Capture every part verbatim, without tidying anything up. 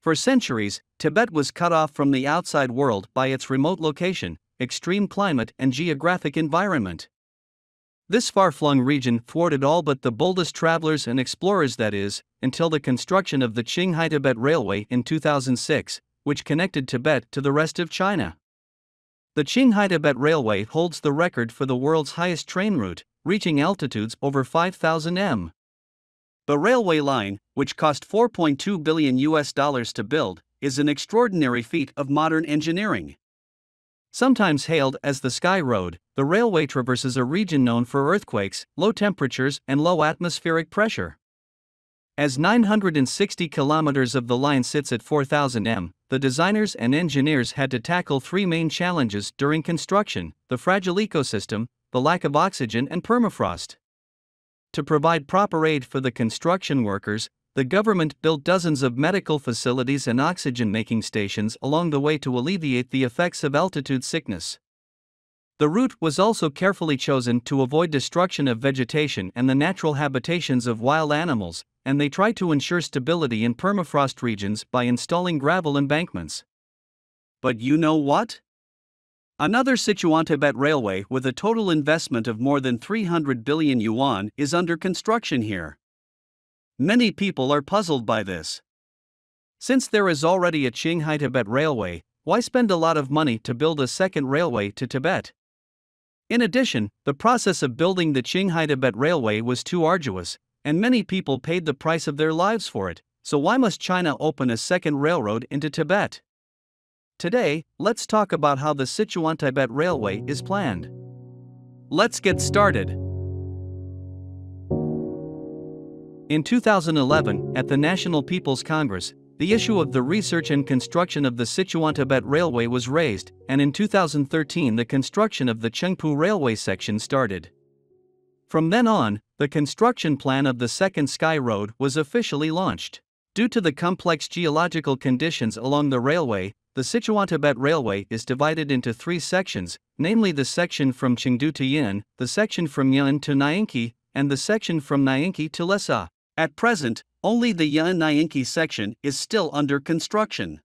For centuries, Tibet was cut off from the outside world by its remote location, extreme climate and geographic environment. This far-flung region thwarted all but the boldest travelers and explorers, that is, until the construction of the Qinghai-Tibet Railway in two thousand six, which connected Tibet to the rest of China. The Qinghai-Tibet Railway holds the record for the world's highest train route, reaching altitudes over five thousand meters. The railway line, which cost four point two billion U S dollars to build, is an extraordinary feat of modern engineering. Sometimes hailed as the Sky Road, the railway traverses a region known for earthquakes, low temperatures, and low atmospheric pressure. As nine hundred sixty kilometers of the line sits at four thousand meters, the designers and engineers had to tackle three main challenges during construction: the fragile ecosystem, the lack of oxygen, and permafrost. To provide proper aid for the construction workers, the government built dozens of medical facilities and oxygen-making stations along the way to alleviate the effects of altitude sickness. The route was also carefully chosen to avoid destruction of vegetation and the natural habitations of wild animals, and they tried to ensure stability in permafrost regions by installing gravel embankments. But you know what? Another Sichuan-Tibet Railway with a total investment of more than three hundred billion yuan is under construction here. Many people are puzzled by this. Since there is already a Qinghai-Tibet Railway, why spend a lot of money to build a second railway to Tibet? In addition, the process of building the Qinghai-Tibet Railway was too arduous, and many people paid the price of their lives for it, so why must China open a second railroad into Tibet? Today, let's talk about how the Sichuan-Tibet Railway is planned. Let's get started. In two thousand eleven, at the National People's Congress, the issue of the research and construction of the Sichuan-Tibet Railway was raised, and in two thousand thirteen the construction of the Chengpu Railway section started. From then on, the construction plan of the Second Sky Road was officially launched. Due to the complex geological conditions along the railway, the Sichuan-Tibet Railway is divided into three sections, namely the section from Chengdu to Yin, the section from Yin to Nyingchi, and the section from Nyingchi to Lhasa. At present, only the Yin-Nyingchi section is still under construction.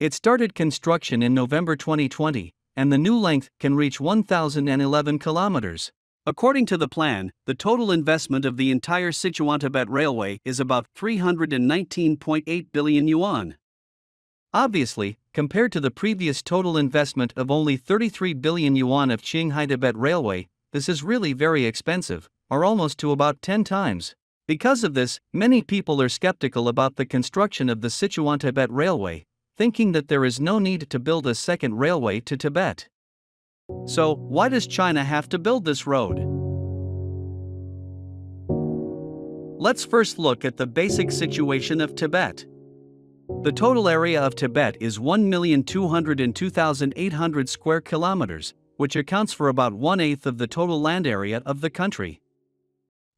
It started construction in November twenty twenty, and the new length can reach one thousand eleven kilometers. According to the plan, the total investment of the entire Sichuan-Tibet Railway is about three hundred nineteen point eight billion yuan. Obviously, compared to the previous total investment of only thirty-three billion yuan of Qinghai-Tibet Railway, this is really very expensive, or almost to about ten times. Because of this, many people are skeptical about the construction of the Sichuan-Tibet Railway, thinking that there is no need to build a second railway to Tibet. So, why does China have to build this road? Let's first look at the basic situation of Tibet. The total area of Tibet is one million two hundred two thousand eight hundred square kilometers, which accounts for about one-eighth of the total land area of the country.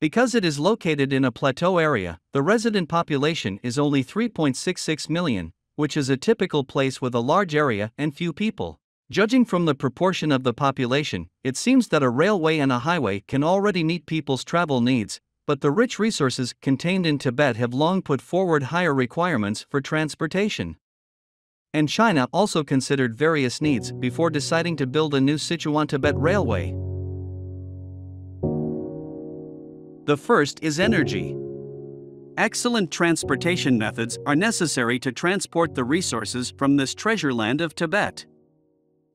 Because it is located in a plateau area, the resident population is only three point six six million, which is a typical place with a large area and few people. Judging from the proportion of the population, it seems that a railway and a highway can already meet people's travel needs, but the rich resources contained in Tibet have long put forward higher requirements for transportation. And China also considered various needs before deciding to build a new Sichuan-Tibet Railway. The first is energy. Excellent transportation methods are necessary to transport the resources from this treasure land of Tibet.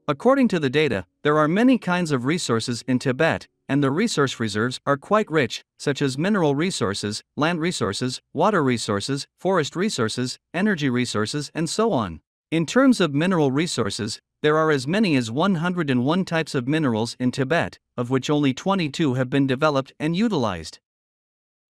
According to the data, there are many kinds of resources in Tibet, and the resource reserves are quite rich, such as mineral resources, land resources, water resources, forest resources, energy resources, and so on. In terms of mineral resources, there are as many as one hundred one types of minerals in Tibet, of which only twenty-two have been developed and utilized.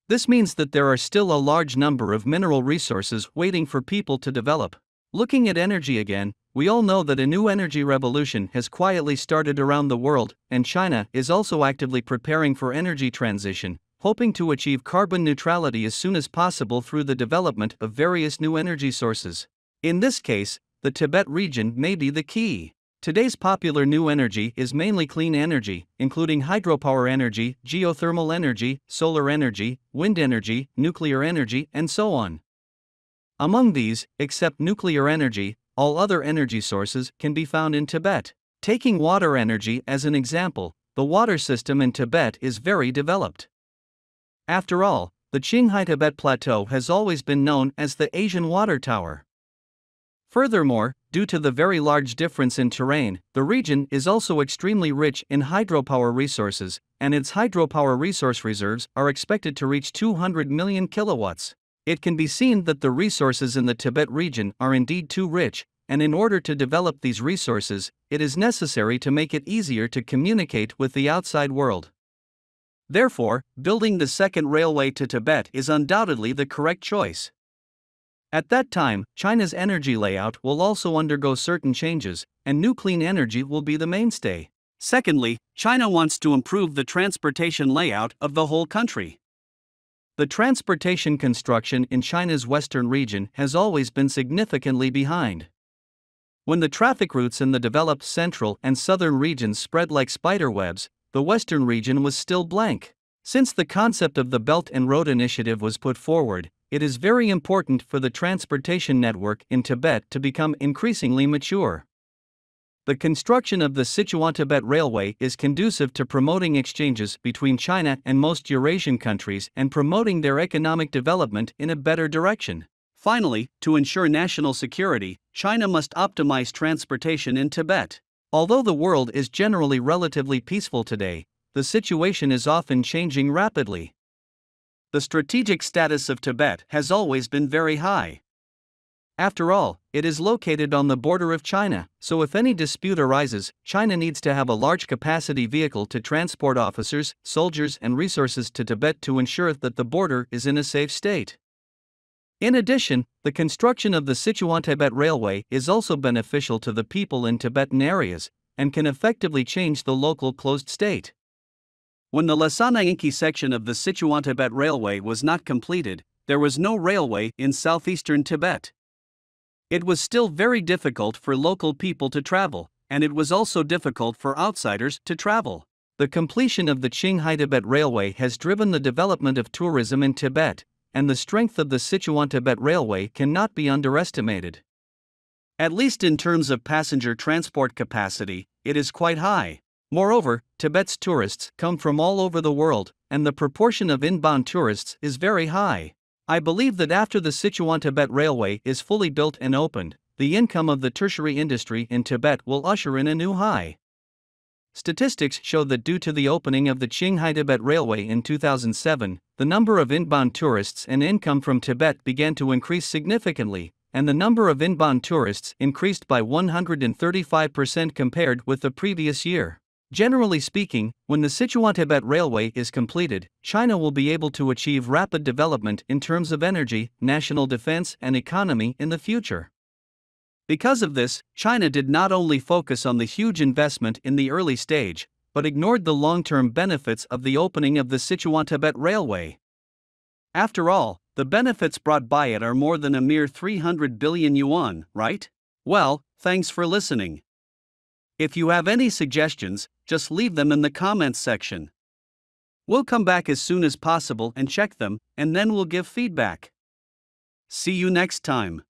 This means that there are still a large number of mineral resources waiting for people to develop. Looking at energy again, we all know that a new energy revolution has quietly started around the world, and China is also actively preparing for energy transition, hoping to achieve carbon neutrality as soon as possible through the development of various new energy sources. In this case, the Tibet region may be the key. Today's popular new energy is mainly clean energy, including hydropower energy, geothermal energy, solar energy, wind energy, nuclear energy, and so on. Among these, except nuclear energy, all other energy sources can be found in Tibet. Taking water energy as an example, the water system in Tibet is very developed. After all, the Qinghai-Tibet Plateau has always been known as the Asian Water Tower. Furthermore, due to the very large difference in terrain, the region is also extremely rich in hydropower resources, and its hydropower resource reserves are expected to reach two hundred million kilowatts. It can be seen that the resources in the Tibet region are indeed too rich, and in order to develop these resources, it is necessary to make it easier to communicate with the outside world. Therefore, building the second railway to Tibet is undoubtedly the correct choice. At that time, China's energy layout will also undergo certain changes, and new clean energy will be the mainstay. Secondly, China wants to improve the transportation layout of the whole country. The transportation construction in China's western region has always been significantly behind. When the traffic routes in the developed central and southern regions spread like spider webs, the western region was still blank. Since the concept of the Belt and Road Initiative was put forward, it is very important for the transportation network in Tibet to become increasingly mature. The construction of the Sichuan-Tibet Railway is conducive to promoting exchanges between China and most Eurasian countries and promoting their economic development in a better direction. Finally, to ensure national security, China must optimize transportation in Tibet. Although the world is generally relatively peaceful today, the situation is often changing rapidly. The strategic status of Tibet has always been very high. After all, it is located on the border of China, so if any dispute arises, China needs to have a large capacity vehicle to transport officers, soldiers, and resources to Tibet to ensure that the border is in a safe state. In addition, the construction of the Sichuan-Tibet Railway is also beneficial to the people in Tibetan areas and can effectively change the local closed state. When the Lhasa-Nyingchi section of the Sichuan-Tibet Railway was not completed, there was no railway in southeastern Tibet. It was still very difficult for local people to travel, and it was also difficult for outsiders to travel. The completion of the Qinghai-Tibet Railway has driven the development of tourism in Tibet, and the strength of the Sichuan-Tibet Railway cannot be underestimated. At least in terms of passenger transport capacity, it is quite high. Moreover, Tibet's tourists come from all over the world, and the proportion of inbound tourists is very high. I believe that after the Sichuan-Tibet Railway is fully built and opened, the income of the tertiary industry in Tibet will usher in a new high. Statistics show that due to the opening of the Qinghai-Tibet Railway in two thousand seven, the number of inbound tourists and income from Tibet began to increase significantly, and the number of inbound tourists increased by one hundred thirty-five percent compared with the previous year. Generally speaking, when the Sichuan-Tibet Railway is completed, China will be able to achieve rapid development in terms of energy, national defense, and economy in the future. Because of this, China did not only focus on the huge investment in the early stage, but ignored the long-term benefits of the opening of the Sichuan-Tibet Railway. After all, the benefits brought by it are more than a mere three hundred billion yuan, right? Well, thanks for listening. If you have any suggestions, just leave them in the comments section. We'll come back as soon as possible and check them, and then we'll give feedback. See you next time.